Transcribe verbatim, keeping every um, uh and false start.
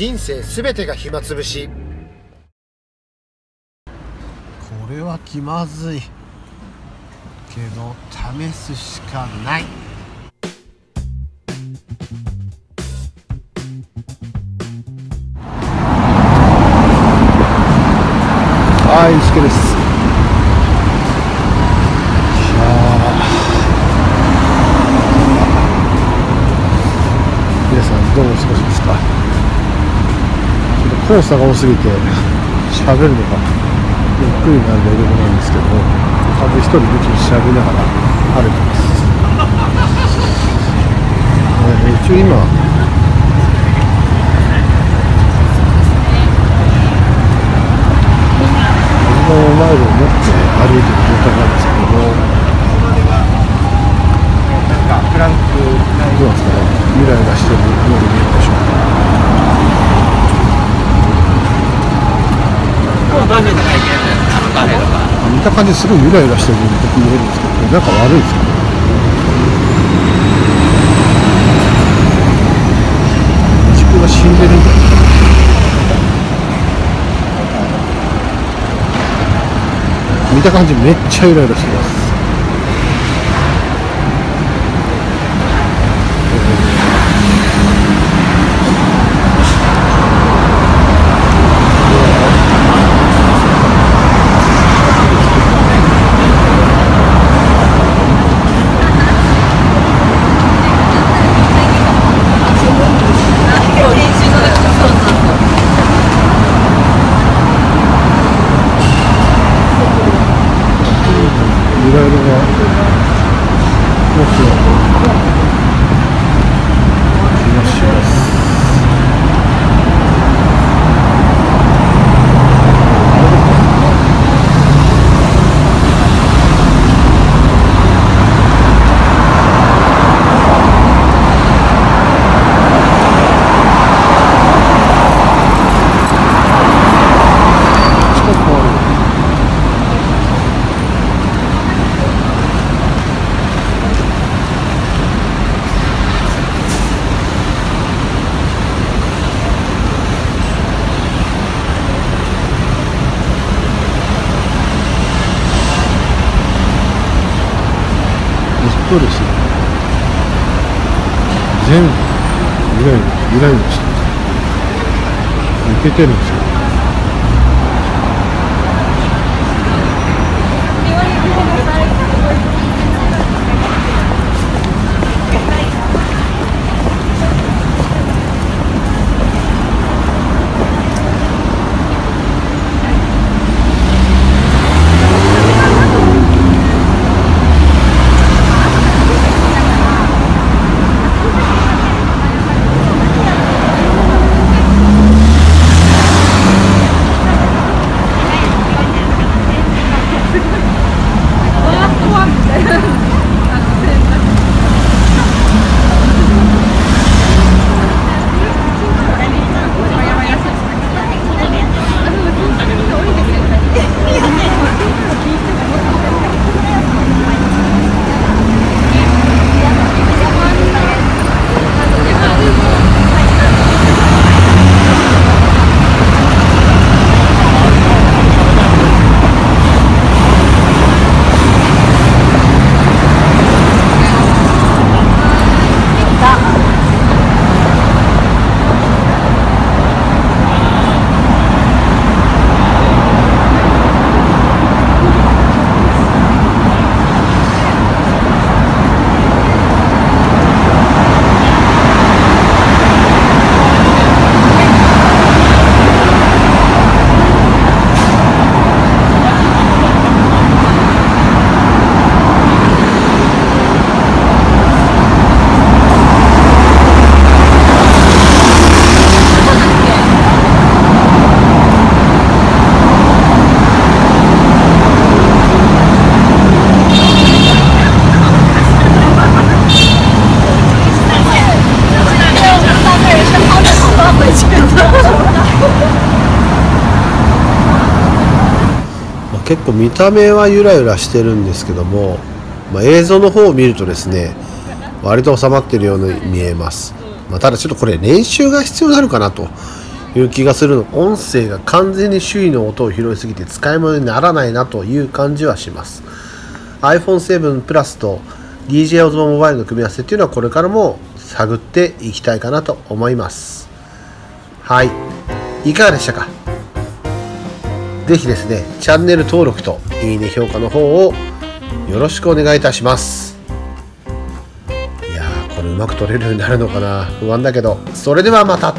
人生すべてが暇つぶし。これは気まずいけど試すしかない。はい、石木です。皆さんどうお過ごしですか。ちょっと黄砂が多すぎて喋るのがゆっくりなんでよくないんですけど、完全一人ぶちしゃべりながら歩いてます。一応今マイルを持って歩いてる状態なんですけども、どうなんですかね、イライラしてるように見えるでしょうか。見た感じすごいイライラしてるように見えるんですけど、なんか悪いですかね。地球が死んでるみたいな。見た感じめっちゃイライラしてます。そうですね、全部イライライライラしてます。抜けてるんですよ。結構見た目はゆらゆらしてるんですけども、まあ、映像の方を見るとですね、割と収まってるように見えます。まあ、ただちょっとこれ練習が必要になるかなという気がするの。音声が完全に周囲の音を拾いすぎて使い物にならないなという感じはします。 アイフォンセブンプラス と ディージェーアイ オズモモバイルの組み合わせっていうのはこれからも探っていきたいかなと思います。はい、いかがでしたか。是非ですね、チャンネル登録といいね評価の方をよろしくお願いいたします。いやー、これうまく撮れるようになるのかな、不安だけど。それではまた。